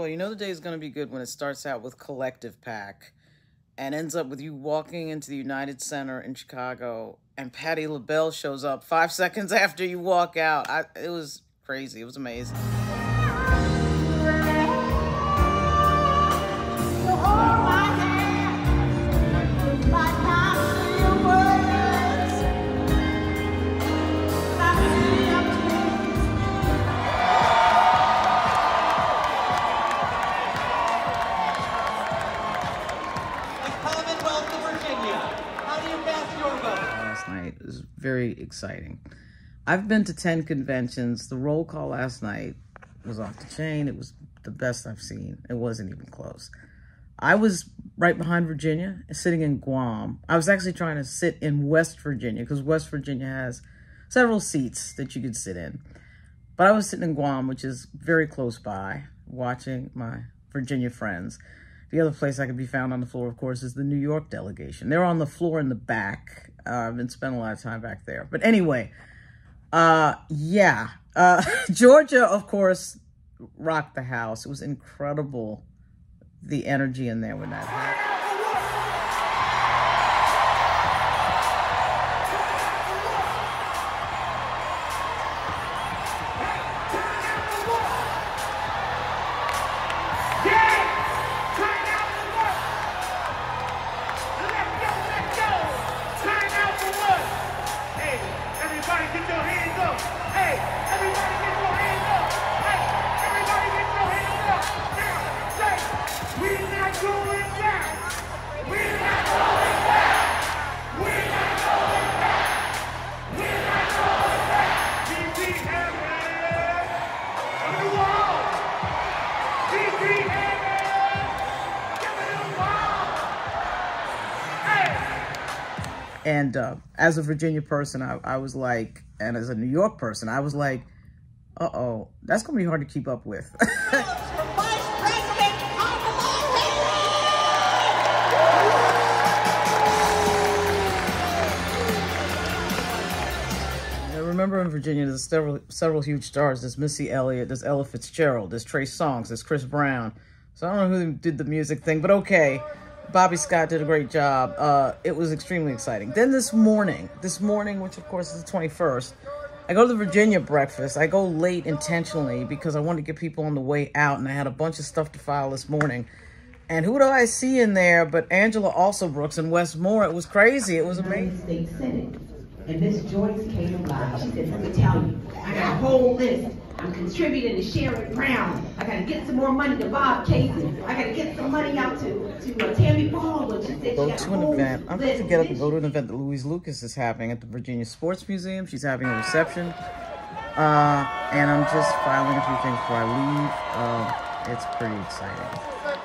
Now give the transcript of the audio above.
well, you know the day is going to be good when it starts out with Collective PAC and ends up with you walking into the United Center in Chicago and Patti LaBelle shows up 5 seconds after you walk out. It was crazy. It was amazing. Very exciting. I've been to 10 conventions. The roll call last night was off the chain. It was the best I've seen. It wasn't even close. I was right behind Virginia, sitting in Guam. I was actually trying to sit in West Virginia because West Virginia has several seats that you could sit in. But I was sitting in Guam, which is very close by, watching my Virginia friends. The other place I could be found on the floor, of course, is the New York delegation. They're on the floor in the back and spent a lot of time back there. But anyway, Georgia, of course, rocked the house. It was incredible, the energy in there when that happened. And as a Virginia person, I was like, and as a New York person, I was like, uh-oh, that's going to be hard to keep up with. Now, remember, in Virginia, there's several huge stars. There's Missy Elliott, there's Ella Fitzgerald, there's Trey Songs, there's Chris Brown. So I don't know who did the music thing, but okay. Bobby Scott did a great job. It was extremely exciting. Then this morning, which of course is the 21st, I go to the Virginia breakfast. I go late intentionally because I wanted to get people on the way out, and I had a bunch of stuff to file this morning. And who do I see in there but Angela Alsobrooks and Wes Moore? It was crazy. It was amazing. United States Senate. And Miss Joyce came alive. She said, let me tell you, I got a whole list. I'm contributing to Sheriff Brown. I got to get some more money to Bob Casey. I got to get some money out to Tammy Paul. Go to an event. I'm going to get up and go to an event that Louise Lucas is having at the Virginia Sports Museum. She's having a reception. And I'm just filing a few things before I leave. It's pretty exciting.